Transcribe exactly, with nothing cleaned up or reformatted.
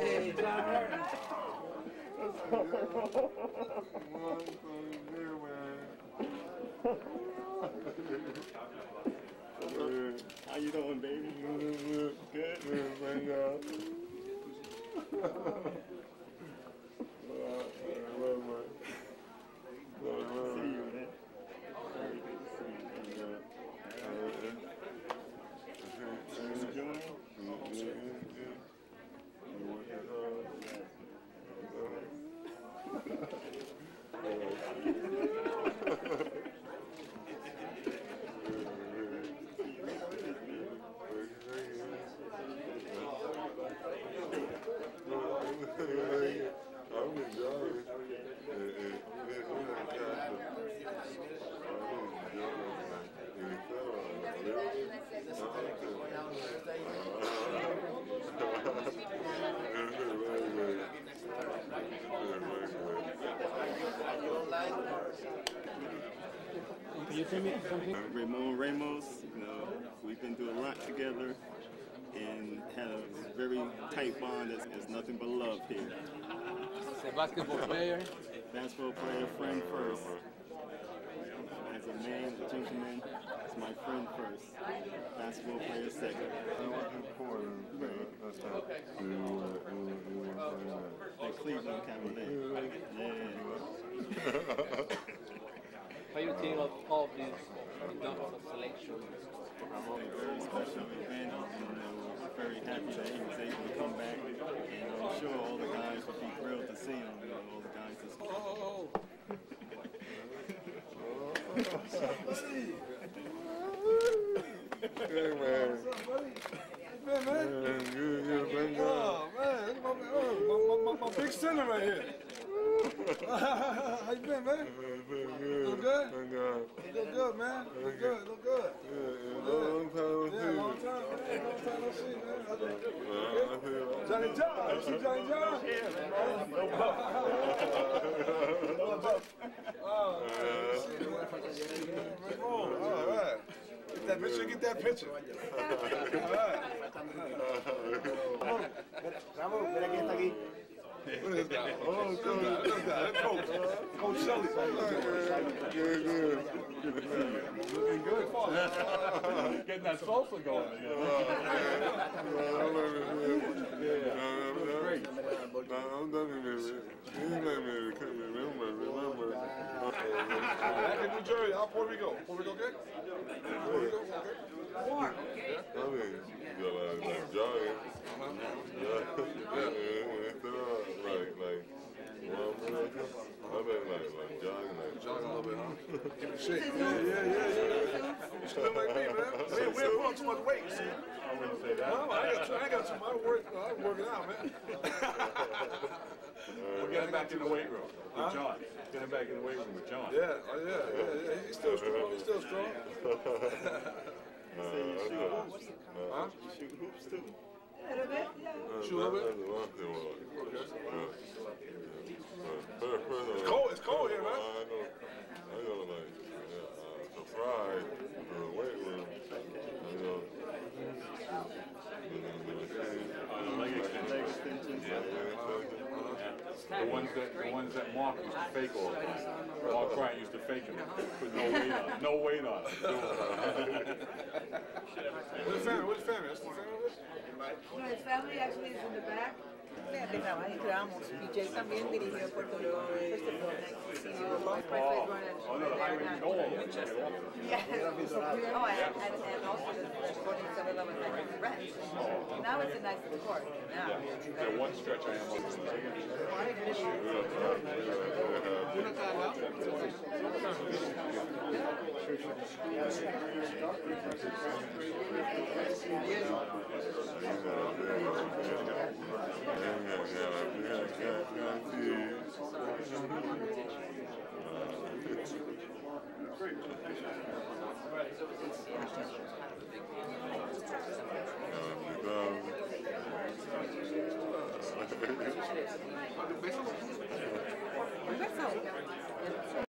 Hey, John. It's horrible. How you doing, baby? Good. See you, man. Very good to see you. You feel me? I'm Ramon Ramos. You know, we've been doing a lot together and had a very tight bond. That's, that's nothing but love here. As a basketball player, basketball player, friend first. As a man, a gentleman, it's my friend first. Basketball player second. That Cleveland kind of thing. Yeah. How do you think of all these numbers of selection? Ramon is a very special event, and uh, we're very happy that he was able to come back. And I'm sure all the guys would be thrilled to see him. You know, all the guys just. Oh! Hey, man. Hey, man. Hey, oh, man. Oh, my, my, my, my big center right here. How you been, man? Look good? Look good, man. Look good, look good. Yeah, long time no see. Yeah, long time, man. Long time no see, man. Johnny John, you see Johnny John? All right. Get that picture, get that picture. All right. Ramon, mira quién está aquí. What is that? Oh, Coach. Coach Shelley. Good, good. Looking good. Getting that salsa going. I'm done with it. Back in New Jersey, how Puerto Rico? Puerto Rico good? Puerto Rico good? Warm. I mean, you got a lot of jogging. Like, like, well, I mean, like, like, jogging, like, jogging a little bit, huh? Give it a shake. Yeah, yeah, yeah, yeah. You still like me, man. We're putting too much weight, see? I wouldn't say that. No, I got, I got some. I'm working, I'm working out, man. We're getting back in the weight room with John. Getting back in the weight room with John. Yeah, oh, yeah, yeah, yeah. He's still strong. He's still strong. Huh? You shoot hoops too. A little bit, yeah. Shoot a little bit? It's cold, it's cold here, man. I know. I got like a surprise in the weight room. You know. The ones that the ones that Mark used to fake all the time. Mark Bryant used to fake them. With no weight on. No weight on. Where's the family? Where's the family? That's the family? No, his family actually is in the back. Ramon Ramos, D J también dirigió Puerto Rico. Oh, and also the sporting several of us. Now it's a nice court. Now. One stretch I am. Yeah, yeah, yeah, yeah, yeah, yeah.